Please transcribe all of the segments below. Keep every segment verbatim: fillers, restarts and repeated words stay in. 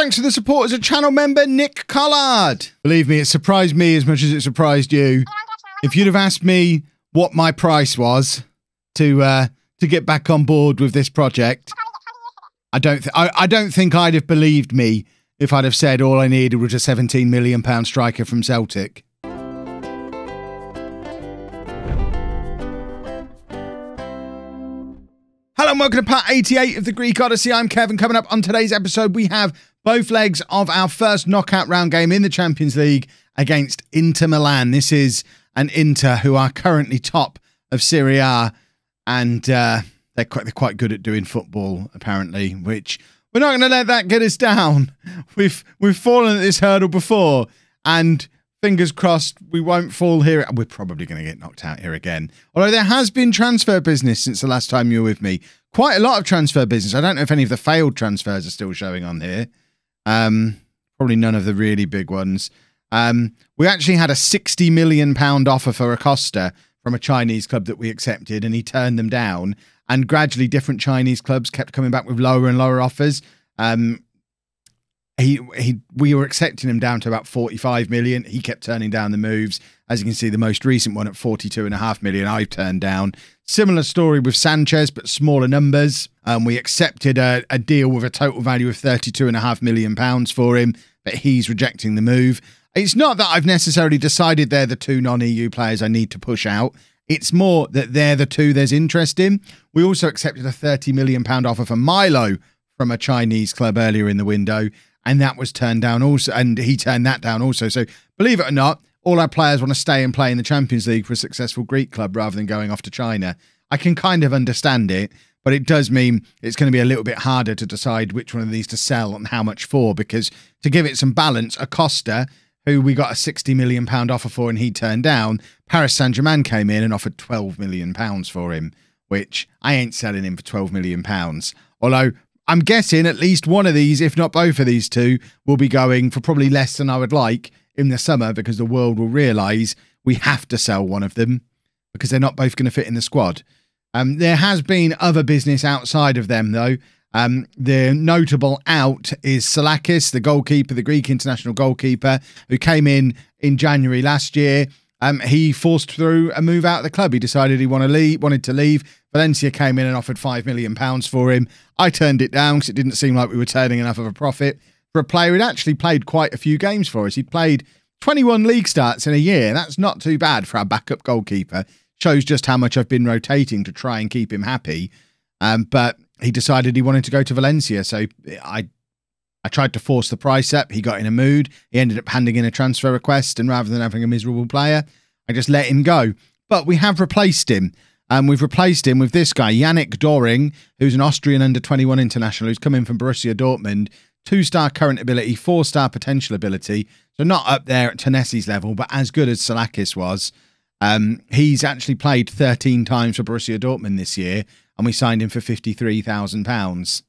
Thanks to the support as a channel member, Nick Collard. Believe me, it surprised me as much as it surprised you. If you'd have asked me what my price was to uh, to get back on board with this project, I don't th I, I don't think I'd have believed me if I'd have said all I needed was a seventeen million pound striker from Celtic. Hello and welcome to part eighty-eight of the Greek Odyssey. I'm Kevin. Coming up on today's episode, we have both legs of our first knockout round game in the Champions League against Inter Milan. This is an Inter who are currently top of Serie A, and uh, they're, quite, they're quite good at doing football, apparently, which we're not going to let that get us down. We've, we've fallen at this hurdle before, and fingers crossed we won't fall here. We're probably going to get knocked out here again. Although there has been transfer business since the last time you were with me. Quite a lot of transfer business. I don't know if any of the failed transfers are still showing on here. Um, probably none of the really big ones. Um, we actually had a sixty million pound offer for Acosta from a Chinese club that we accepted, and he turned them down. And gradually different Chinese clubs kept coming back with lower and lower offers. Um... He, he, we were accepting him down to about forty-five million. He kept turning down the moves. As you can see, the most recent one at forty-two and a half million, I've turned down. Similar story with Sanchez, but smaller numbers. Um, we accepted a, a deal with a total value of thirty-two and a half million pounds for him, but he's rejecting the move. It's not that I've necessarily decided they're the two non-E U players I need to push out. It's more that they're the two there's interest in. We also accepted a thirty million pound offer for Milo from a Chinese club earlier in the window, and that was turned down also, and he turned that down also. So believe it or not, all our players want to stay and play in the Champions League for a successful Greek club rather than going off to China. I can kind of understand it, but it does mean it's going to be a little bit harder to decide which one of these to sell and how much for, because to give it some balance, Acosta, who we got a sixty million pound offer for and he turned down, Paris Saint-Germain came in and offered twelve million pounds for him, which I ain't selling him for twelve million pounds. Although I'm guessing at least one of these, if not both of these two, will be going for probably less than I would like in the summer, because the world will realise we have to sell one of them because they're not both going to fit in the squad. Um, there has been other business outside of them, though. Um, the notable out is Salakis, the goalkeeper, the Greek international goalkeeper, who came in in January last year. Um, he forced through a move out of the club. He decided he want to leave, wanted to leave. Valencia came in and offered five million pounds for him. I turned it down because it didn't seem like we were turning enough of a profit for a player who'd actually played quite a few games for us. He'd played twenty-one league starts in a year. That's not too bad for our backup goalkeeper. Shows just how much I've been rotating to try and keep him happy. Um, but he decided he wanted to go to Valencia, so I... I tried to force the price up. He got in a mood. He ended up handing in a transfer request, and rather than having a miserable player, I just let him go. But we have replaced him, and um, we've replaced him with this guy, Yannick Dohring, who's an Austrian under twenty-one international who's come in from Borussia Dortmund. Two-star current ability, four-star potential ability. So not up there at Tenesi's level, but as good as Salakis was. Um, he's actually played thirteen times for Borussia Dortmund this year, and we signed him for fifty-three thousand pounds.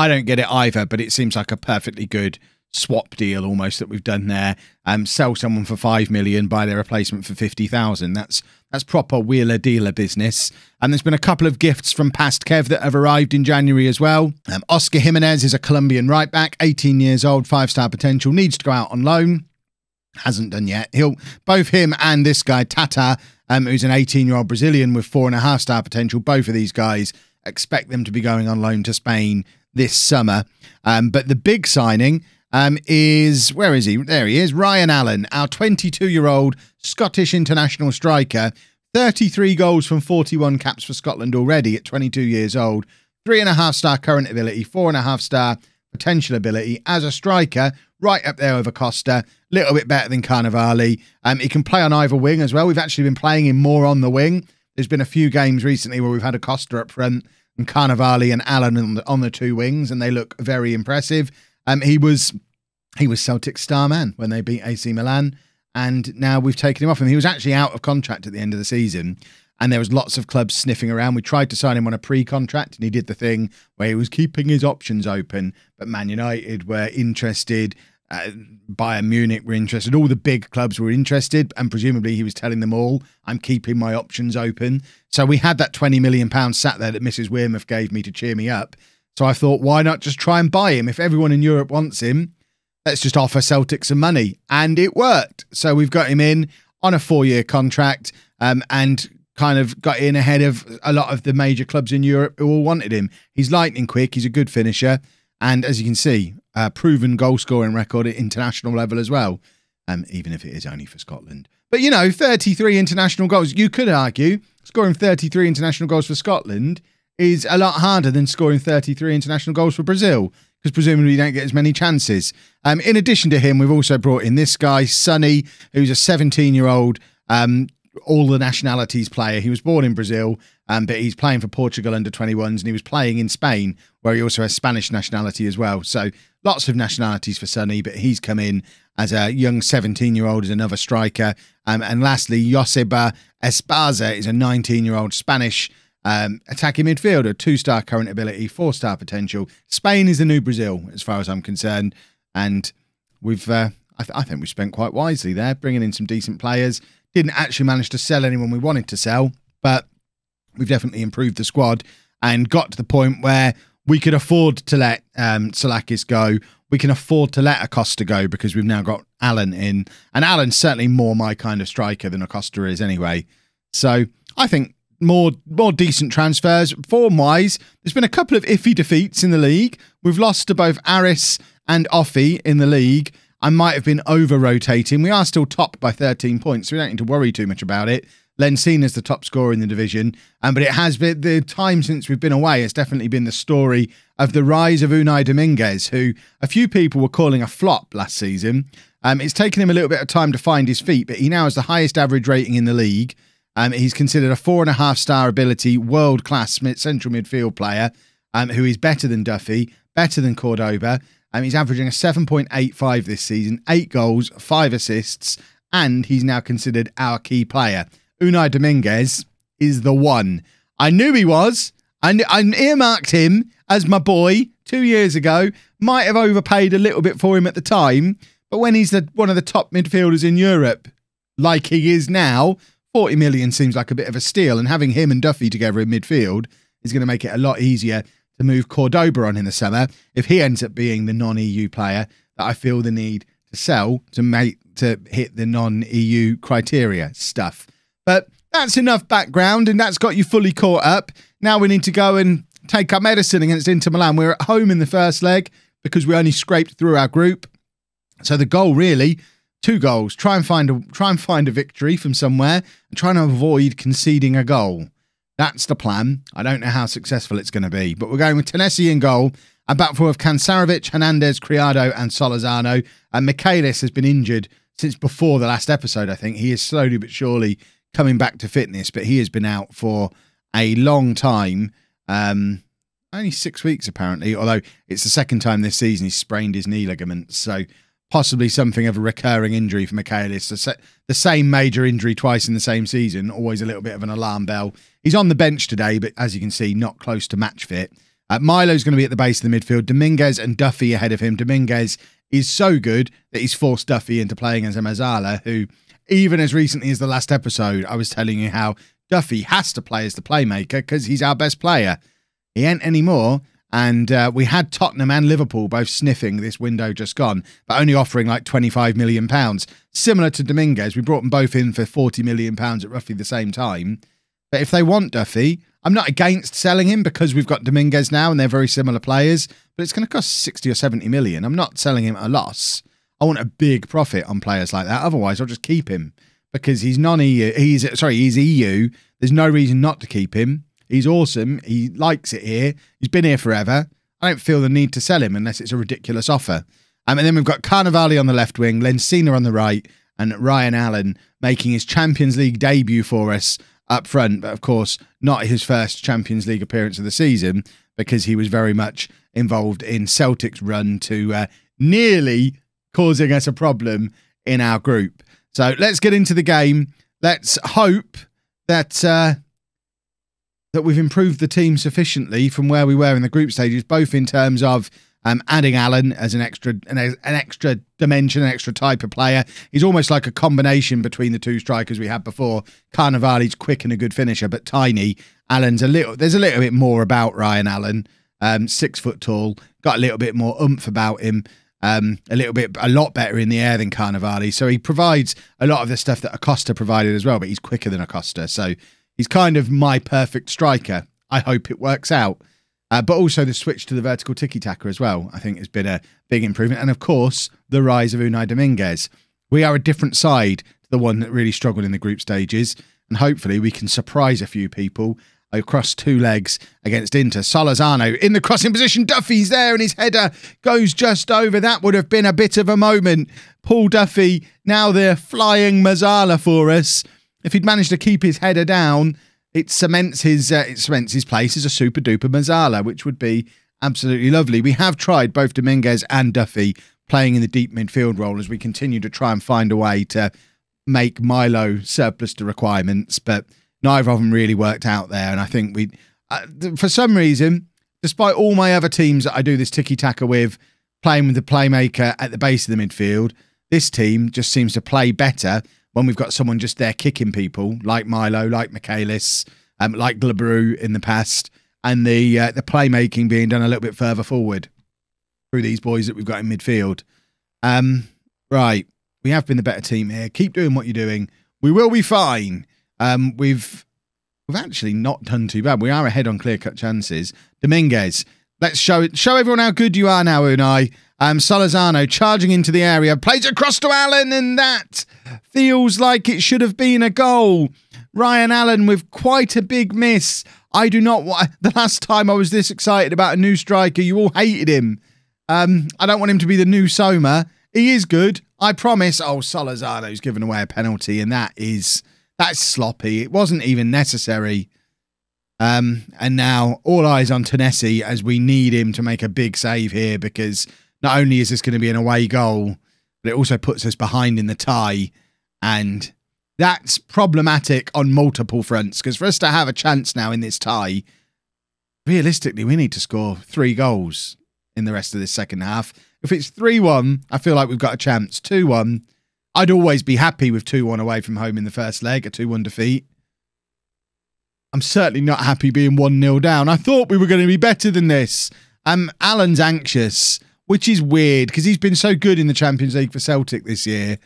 I don't get it either, but it seems like a perfectly good swap deal almost that we've done there. Um, sell someone for five million, buy their replacement for fifty thousand. That's that's proper wheeler-dealer business. And there's been a couple of gifts from past Kev that have arrived in January as well. Um, Oscar Jimenez is a Colombian right-back, eighteen years old, five-star potential, needs to go out on loan. Hasn't done yet. He'll both him and this guy, Tata, um, who's an eighteen-year-old Brazilian with four-and-a-half-star potential. Both of these guys, expect them to be going on loan to Spain this summer. Um, but the big signing um, is, where is he? There he is, Ryan Allen, our twenty-two-year-old Scottish international striker, thirty-three goals from forty-one caps for Scotland already at twenty-two years old, three and a half star current ability, four and a half star potential ability as a striker, right up there over Costa, little bit better than Carnavali. Um, he can play on either wing as well. We've actually been playing him more on the wing. There's been a few games recently where we've had Acosta up front and Carnavali and Allen on the, on the two wings, and they look very impressive. Um, he was he was Celtic star man when they beat A C Milan, and now we've taken him off him. He was actually out of contract at the end of the season, and there was lots of clubs sniffing around. We tried to sign him on a pre-contract, and he did the thing where he was keeping his options open, but Man United were interested, Uh, Bayern Munich were interested, all the big clubs were interested, and presumably he was telling them all, I'm keeping my options open. So we had that twenty million pounds sat there that Missus Wearmouth gave me to cheer me up. So I thought, why not just try and buy him? If everyone in Europe wants him, let's just offer Celtic some money. And it worked. So we've got him in on a four-year contract um, and kind of got in ahead of a lot of the major clubs in Europe who all wanted him. He's lightning quick. He's a good finisher. And as you can see, a proven goal-scoring record at international level as well, um, even if it is only for Scotland. But, you know, thirty-three international goals. You could argue scoring thirty-three international goals for Scotland is a lot harder than scoring thirty-three international goals for Brazil, because presumably you don't get as many chances. Um, in addition to him, we've also brought in this guy, Sonny, who's a seventeen-year-old, um, all-the-nationalities player. He was born in Brazil, um, but he's playing for Portugal under twenty-ones, and he was playing in Spain, where he also has Spanish nationality as well. So lots of nationalities for Sonny, but he's come in as a young seventeen-year-old as another striker. Um, and lastly, Joseba Esparza is a nineteen-year-old Spanish Um, attacking midfielder, two-star current ability, four-star potential. Spain is the new Brazil, as far as I'm concerned. And we've, uh, I, th I think we've spent quite wisely there, bringing in some decent players. Didn't actually manage to sell anyone we wanted to sell, but we've definitely improved the squad and got to the point where we could afford to let um, Salakis go. We can afford to let Acosta go because we've now got Allen in. And Allen's certainly more my kind of striker than Acosta is anyway. So I think More more decent transfers. Form-wise, there's been a couple of iffy defeats in the league. We've lost to both Aris and Offi in the league. I might have been over-rotating. We are still top by thirteen points, so we don't need to worry too much about it. Lencina's the top scorer in the division, um, but it has been the time since we've been away has definitely been the story of the rise of Unai Dominguez, who a few people were calling a flop last season. Um, it's taken him a little bit of time to find his feet, but he now has the highest average rating in the league. Um, he's considered a four-and-a-half-star ability, world-class central midfield player um, who is better than Duffy, better than Cordoba. Um, he's averaging a seven point eight five this season, eight goals, five assists, and he's now considered our key player. Unai Dominguez is the one. I knew he was. I, kn I earmarked him as my boy two years ago. Might have overpaid a little bit for him at the time, but when he's the, one of the top midfielders in Europe, like he is now, forty million seems like a bit of a steal, and having him and Duffy together in midfield is going to make it a lot easier to move Cordoba on in the summer if he ends up being the non-E U player that I feel the need to sell to make to hit the non-E U criteria stuff. But that's enough background, and that's got you fully caught up. Now we need to go and take our medicine against Inter Milan. We're at home in the first leg because we only scraped through our group. So the goal really... Two goals. Try and find a try and find a victory from somewhere, and trying to avoid conceding a goal. That's the plan. I don't know how successful it's going to be, but we're going with Tenesi in goal. A back four of Kansarevic, Hernandez, Criado, and Solazano. And Michaelis has been injured since before the last episode. I think he is slowly but surely coming back to fitness, but he has been out for a long time. Um, only six weeks apparently. Although it's the second time this season he sprained his knee ligaments. So. Possibly something of a recurring injury for Michaelis. The same major injury twice in the same season, always a little bit of an alarm bell. He's on the bench today, but as you can see, not close to match fit. Uh, Milo's going to be at the base of the midfield. Dominguez and Duffy ahead of him. Dominguez is so good that he's forced Duffy into playing as a Mazzala, who, even as recently as the last episode, I was telling you how Duffy has to play as the playmaker because he's our best player. He ain't anymore. And uh, we had Tottenham and Liverpool both sniffing this window just gone, but only offering like twenty-five million pounds. Similar to Dominguez, we brought them both in for forty million pounds at roughly the same time. But if they want Duffy, I'm not against selling him because we've got Dominguez now and they're very similar players, but it's going to cost sixty or seventy million. I'm not selling him at a loss. I want a big profit on players like that. Otherwise, I'll just keep him because he's non-E U. He's, sorry, he's E U. There's no reason not to keep him. He's awesome. He likes it here. He's been here forever. I don't feel the need to sell him unless it's a ridiculous offer. Um, and then we've got Carnavali on the left wing, Lencina on the right, and Ryan Allen making his Champions League debut for us up front. But, of course, not his first Champions League appearance of the season because he was very much involved in Celtic's run to uh, nearly causing us a problem in our group. So let's get into the game. Let's hope that... Uh, that we've improved the team sufficiently from where we were in the group stages, both in terms of um, adding Allen as an extra an, an extra dimension, an extra type of player. He's almost like a combination between the two strikers we had before. Carnavali's quick and a good finisher, but tiny. Allen's a little... There's a little bit more about Ryan Allen. um, six foot tall, got a little bit more oomph about him, um, a little bit, a lot better in the air than Carnavali. So he provides a lot of the stuff that Acosta provided as well, but he's quicker than Acosta. So he's kind of my perfect striker. I hope it works out. Uh, but also the switch to the vertical tiki-taka as well, I think has been a big improvement. And of course, the rise of Unai Dominguez. We are a different side to the one that really struggled in the group stages. And hopefully we can surprise a few people across two legs against Inter. Solazano in the crossing position. Duffy's there and his header goes just over. That would have been a bit of a moment. Paul Duffy, now the flying Mazzala for us. If he'd managed to keep his header down, it cements his uh, it cements his place as a super duper Mazzala, which would be absolutely lovely. We have tried both Dominguez and Duffy playing in the deep midfield role as we continue to try and find a way to make Milo surplus to requirements, but neither of them really worked out there. And I think we, uh, for some reason, despite all my other teams that I do this tiki-taka with, playing with the playmaker at the base of the midfield, this team just seems to play better when we've got someone just there kicking people, like Milo, like Michaelis, um, like Glabru in the past, and the uh, the playmaking being done a little bit further forward through these boys that we've got in midfield. Um, right, we have been the better team here. Keep doing what you're doing. We will be fine. Um, we've we've actually not done too bad. We are ahead on clear-cut chances. Dominguez, let's show it, show everyone how good you are now, Unai. Um, Solazano charging into the area, plays across to Allen, and that feels like it should have been a goal. Ryan Allen with quite a big miss. I do not want... The last time I was this excited about a new striker, you all hated him. Um, I don't want him to be the new Soma. He is good, I promise. Oh, Solazano's given away a penalty, and that is... That's sloppy. It wasn't even necessary. Um, and now all eyes on Tenesi as we need him to make a big save here, because not only is this going to be an away goal, but it also puts us behind in the tie. And that's problematic on multiple fronts, because for us to have a chance now in this tie, realistically, we need to score three goals in the rest of this second half. If it's three one, I feel like we've got a chance. two one. I'd always be happy with two one away from home in the first leg, a two one defeat. I'm certainly not happy being one nil down. I thought we were going to be better than this. Um, Allen's anxious, which is weird because he's been so good in the Champions League for Celtic this year.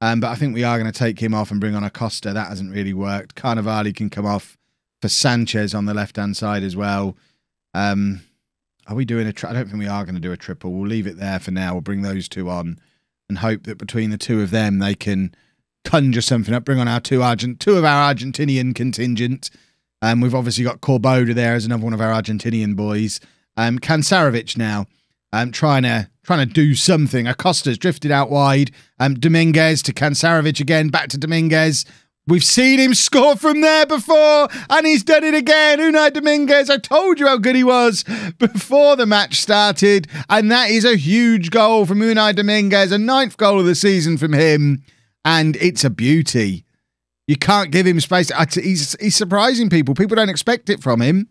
Um, but I think we are going to take him off and bring on Acosta. That hasn't really worked. Carnavali can come off for Sanchez on the left-hand side as well. Um, are we doing a tri- I don't think we are going to do a triple. We'll leave it there for now. We'll bring those two on and hope that between the two of them, they can conjure something up, bring on our two Argent, two of our Argentinian contingent. Um, we've obviously got Cordoba there as another one of our Argentinian boys. Um, Kansarevic now, um, trying to trying to do something. Acosta's drifted out wide. Um, Dominguez to Kansarevic again, back to Dominguez. We've seen him score from there before, and he's done it again. Unai Dominguez, I told you how good he was before the match started, and that is a huge goal from Unai Dominguez, a ninth goal of the season from him, and it's a beauty. You can't give him space. He's, he's surprising people. People don't expect it from him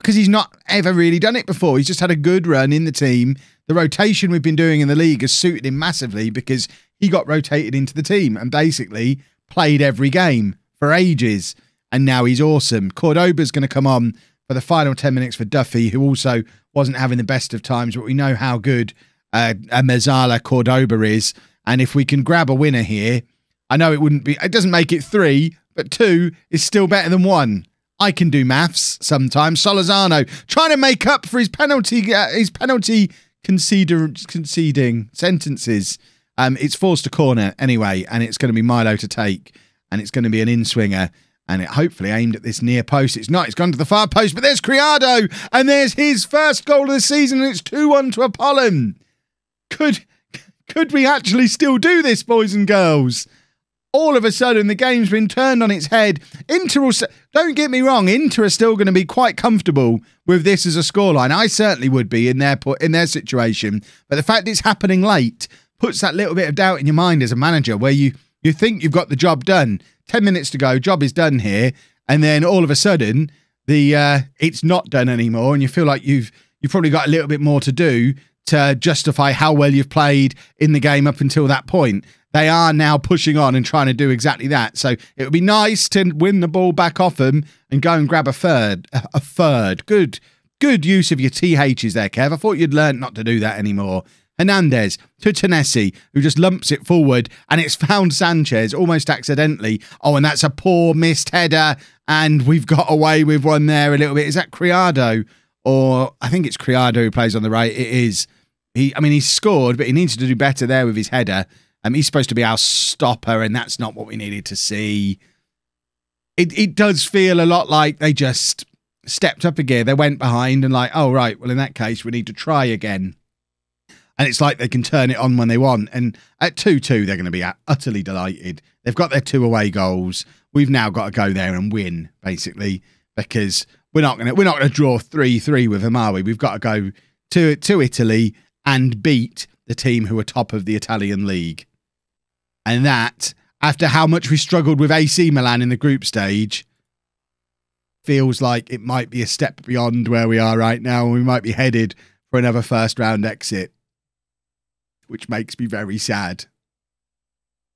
because he's not ever really done it before. He's just had a good run in the team. The rotation we've been doing in the league has suited him massively because he got rotated into the team and basically played every game for ages, and now he's awesome. Cordoba's going to come on for the final ten minutes for Duffy, who also wasn't having the best of times, but we know how good uh, a Mazzala Cordoba is, and if we can grab a winner here, I know it wouldn't be, it doesn't make it three, but two is still better than one. I can do maths sometimes. Solazano trying to make up for his penalty, uh, his penalty conceder, conceding sentences. Um, it's forced a corner anyway, and it's going to be Milo to take, and it's going to be an in-swinger, and it hopefully aimed at this near post. It's not. It's gone to the far post, but there's Criado, and there's his first goal of the season, and it's two one to Apollon. Could, could we actually still do this, boys and girls? All of a sudden, the game's been turned on its head. Inter will, don't get me wrong, Inter are still going to be quite comfortable with this as a scoreline. I certainly would be in their, in their situation, but the fact it's happening late puts that little bit of doubt in your mind as a manager, where you, you think you've got the job done. Ten minutes to go, job is done here, and then all of a sudden, the uh, it's not done anymore, and you feel like you've you've probably got a little bit more to do to justify how well you've played in the game up until that point. They are now pushing on and trying to do exactly that. So it would be nice to win the ball back off them and go and grab a third, a third. Good Good use of your T H's there, Kev. I thought you'd learned not to do that anymore. Hernandez to Tenesi, who just lumps it forward, and it's found Sanchez almost accidentally. Oh, and that's a poor missed header, and we've got away with one there a little bit. Is that Criado? Or I think it's Criado who plays on the right. It is. He, I mean, he scored, but he needs to do better there with his header. Um, he's supposed to be our stopper, and that's not what we needed to see. It, it does feel a lot like they just stepped up a gear. They went behind and like, oh, right, well, in that case, we need to try again. And it's like they can turn it on when they want. And at two two, they're going to be utterly delighted. They've got their two away goals. We've now got to go there and win, basically, because we're not going to we're not going to draw three three with them, are we? We've got to go to to Italy and beat the team who are top of the Italian league. And that, after how much we struggled with A C Milan in the group stage, feels like it might be a step beyond where we are right now, and we might be headed for another first-round exit, which makes me very sad.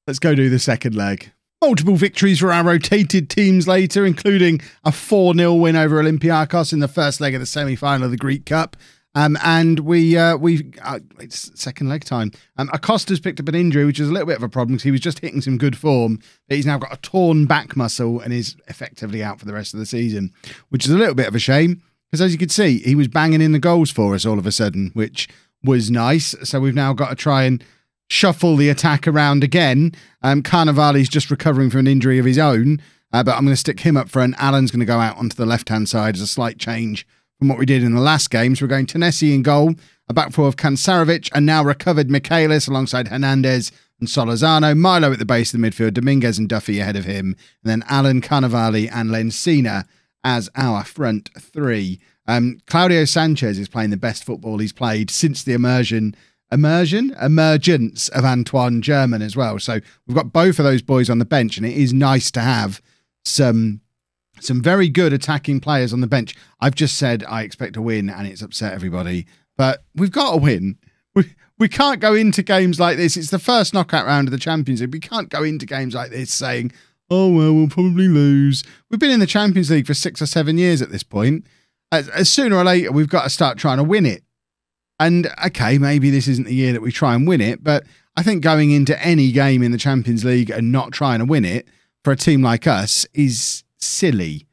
Let's go do the second leg. Multiple victories for our rotated teams later, including a four nil win over Olympiacos in the first leg of the semi-final of the Greek Cup. Um, and we, uh, we uh, it's second leg time. Um, Acosta's picked up an injury, which is a little bit of a problem because he was just hitting some good form, but he's now got a torn back muscle and is effectively out for the rest of the season, which is a little bit of a shame because, as you could see, he was banging in the goals for us all of a sudden, which was nice. So we've now got to try and shuffle the attack around again. Um, Carnavali's just recovering from an injury of his own, uh, but I'm going to stick him up front. Allen's going to go out onto the left-hand side as a slight change from what we did in the last game. So we're going Tenesi in goal, a back four of Kansarevic and now recovered Michaelis alongside Hernandez and Solazano. Milo at the base of the midfield, Dominguez and Duffy ahead of him, and then Allen, Carnavali and Lencina as our front three. Um, Claudio Sanchez is playing the best football he's played since the immersion, immersion, emergence of Antoine German as well. So we've got both of those boys on the bench, and it is nice to have some some very good attacking players on the bench. I've just said I expect a win, and it's upset everybody, but we've got a win. We we can't go into games like this. It's the first knockout round of the Champions League. We can't go into games like this saying, "Oh well, we'll probably lose." We've been in the Champions League for six or seven years at this point. As, as sooner or later, we've got to start trying to win it. And, okay, maybe this isn't the year that we try and win it, but I think going into any game in the Champions League and not trying to win it for a team like us is silly.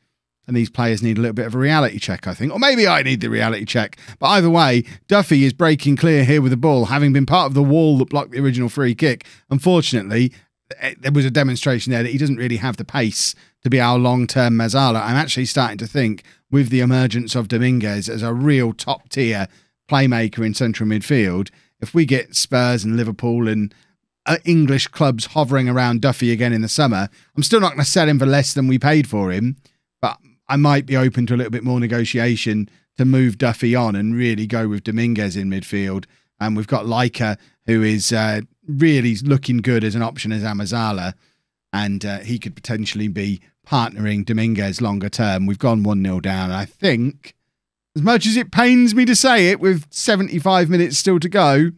And these players need a little bit of a reality check, I think. Or maybe I need the reality check. But either way, Duffy is breaking clear here with the ball, having been part of the wall that blocked the original free kick. Unfortunately, there was a demonstration there that he doesn't really have the pace to be our long-term Mazzala. I'm actually starting to think, with the emergence of Dominguez as a real top-tier playmaker in central midfield, if we get Spurs and Liverpool and uh, English clubs hovering around Duffy again in the summer, I'm still not going to sell him for less than we paid for him, but I might be open to a little bit more negotiation to move Duffy on and really go with Dominguez in midfield. And we've got Leica, who is uh, really looking good as an option as Mazzala, and uh, he could potentially be partnering Dominguez longer term. We've gone one nil down. I think, as much as it pains me to say it, with seventy-five minutes still to go,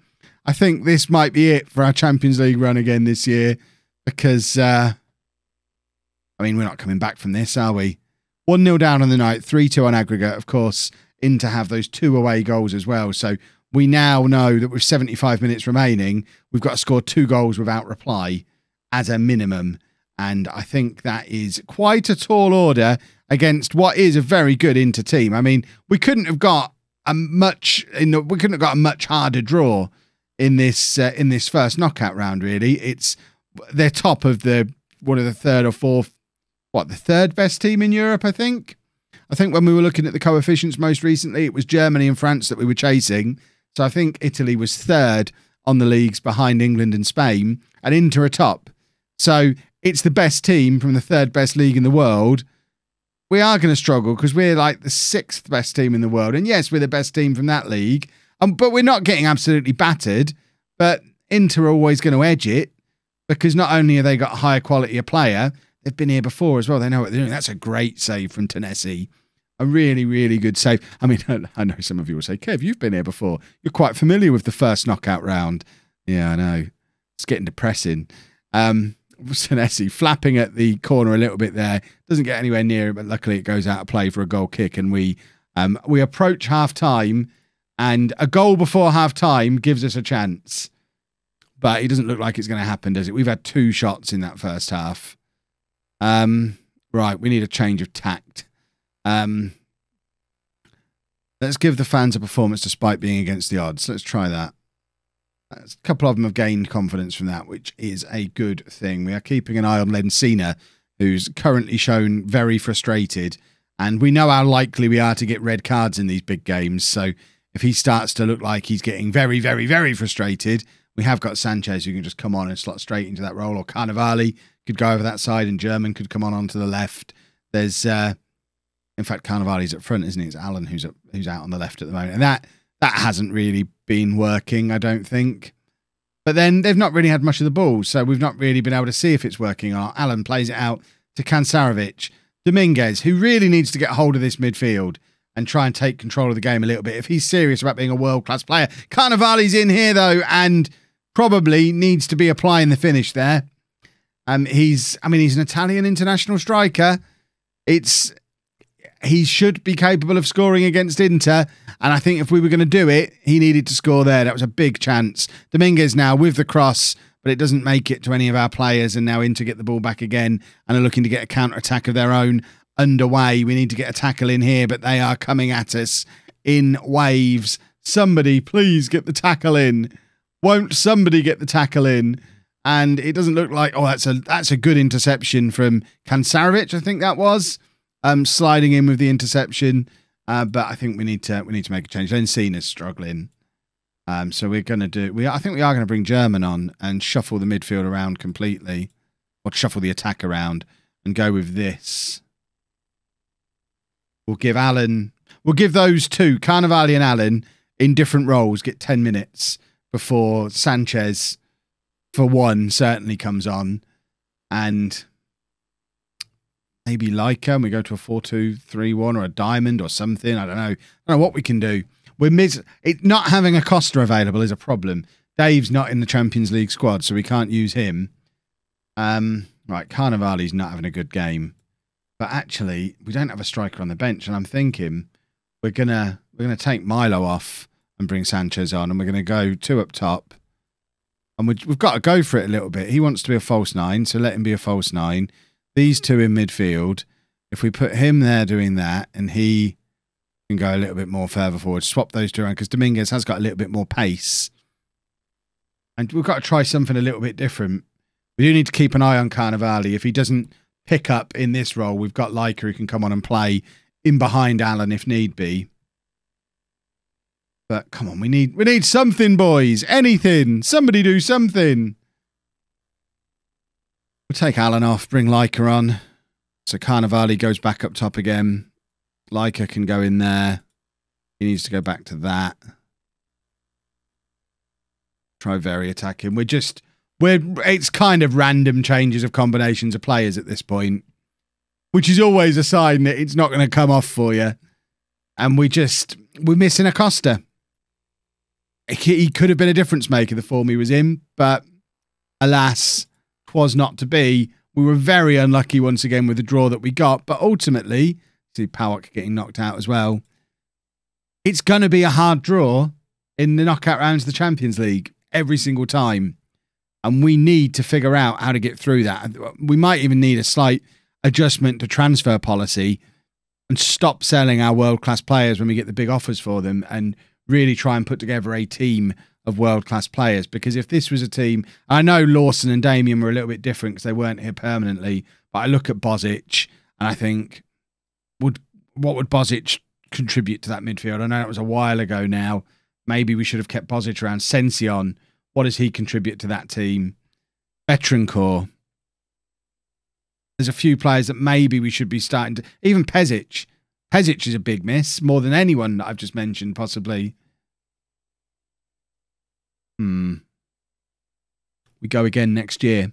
I think this might be it for our Champions League run again this year, because, uh, I mean, we're not coming back from this, are we? one nil down on the night, three two on aggregate, of course, in to have those two away goals as well. So we now know that with seventy-five minutes remaining, we've got to score two goals without reply as a minimum. And I think that is quite a tall order against what is a very good Inter team. I mean, we couldn't have got a much, in the, we couldn't have got a much harder draw in this uh, in this first knockout round. Really, it's they're top of the one of the third or fourth, what the third best team in Europe. I think. I think when we were looking at the coefficients most recently, it was Germany and France that we were chasing. So I think Italy was third on the leagues behind England and Spain, and Inter are top. So it's the best team from the third best league in the world. We are going to struggle because we're like the sixth best team in the world. And yes, we're the best team from that league. Um, but we're not getting absolutely battered. But Inter are always going to edge it because not only have they got a higher quality of player, they've been here before as well. They know what they're doing. That's a great save from Tenesi. A really, really good save. I mean, I know some of you will say, Kev, you've been here before. You're quite familiar with the first knockout round. Yeah, I know. It's getting depressing. Um... Senesi flapping at the corner a little bit there. Doesn't get anywhere near it, but luckily it goes out of play for a goal kick, and we Um, we approach half-time, and a goal before half-time gives us a chance. But it doesn't look like it's going to happen, does it? We've had two shots in that first half. Um, right, we need a change of tact. Um, let's give the fans a performance despite being against the odds. Let's try that. A couple of them have gained confidence from that, which is a good thing. We are keeping an eye on Lencina, who's currently shown very frustrated. And we know how likely we are to get red cards in these big games. So if he starts to look like he's getting very, very, very frustrated, we have got Sanchez who can just come on and slot straight into that role. Or Carnavali could go over that side and German could come on onto the left. There's, uh, in fact, Carnavali's up front, isn't he? It's Allen who's, up, who's out on the left at the moment. And that... That hasn't really been working, I don't think. But then they've not really had much of the ball, so we've not really been able to see if it's working or not. Allen plays it out to Kansarevic. Dominguez, who really needs to get hold of this midfield and try and take control of the game a little bit. If he's serious about being a world-class player. Carnavali's in here, though, and probably needs to be applying the finish there. Um, he's, I mean, he's an Italian international striker. It's... He should be capable of scoring against Inter. And I think if we were going to do it, he needed to score there. That was a big chance. Dominguez now with the cross, but it doesn't make it to any of our players. And now Inter get the ball back again and are looking to get a counter-attack of their own underway. We need to get a tackle in here, but they are coming at us in waves. Somebody, please get the tackle in. Won't somebody get the tackle in? And it doesn't look like, oh, that's a, that's a good interception from Kansarevic, I think that was. Um, sliding in with the interception, uh, but I think we need to we need to make a change. Lencina's struggling, um, so we're going to do. We I think we are going to bring German on and shuffle the midfield around completely, or shuffle the attack around and go with this. We'll give Allen. We'll give those two, Carnavali and Allen, in different roles, get ten minutes before Sanchez, for one, certainly comes on, and. Maybe Leica, and we go to a four two three one or a diamond or something. I don't know. I don't know what we can do. We're mis it, not having a Costa available is a problem. Dave's not in the Champions League squad, so we can't use him. Um, right, Carnavali's not having a good game, but actually we don't have a striker on the bench, and I'm thinking we're gonna we're gonna take Milo off and bring Sanchez on, and we're gonna go two up top, and we, we've got to go for it a little bit. He wants to be a false nine, so let him be a false nine. These two in midfield, if we put him there doing that and he can go a little bit more further forward, swap those two around because Dominguez has got a little bit more pace. And we've got to try something a little bit different. We do need to keep an eye on Carnavali. If he doesn't pick up in this role, we've got Leica who can come on and play in behind Allen if need be. But come on, we need, we need something, boys. Anything. Somebody do something. We'll take Allen off, bring Leica on. So Carnavali goes back up top again. Leica can go in there. He needs to go back to that. Try very attacking. We're just, we're, it's kind of random changes of combinations of players at this point, which is always a sign that it's not going to come off for you. And we just, we're missing Acosta. He could have been a difference maker, the form he was in, but alas, was not to be. We were very unlucky once again with the draw that we got, but ultimately, see Powak getting knocked out as well. It's going to be a hard draw in the knockout rounds of the Champions League every single time, and we need to figure out how to get through that. We might even need a slight adjustment to transfer policy and stop selling our world-class players when we get the big offers for them and really try and put together a team of world-class players, because if this was a team, I know Lawson and Damien were a little bit different because they weren't here permanently, but I look at Bozic and I think, would what would Bozic contribute to that midfield? I know it was a while ago now. Maybe we should have kept Bozic around. Sension, what does he contribute to that team? Betancourt. There's a few players that maybe we should be starting to... Even Pesic. Pesic is a big miss, more than anyone that I've just mentioned, possibly. Hmm. We go again next year.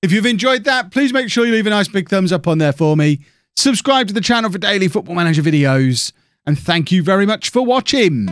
If you've enjoyed that, please make sure you leave a nice big thumbs up on there for me. Subscribe to the channel for daily Football Manager videos. And thank you very much for watching.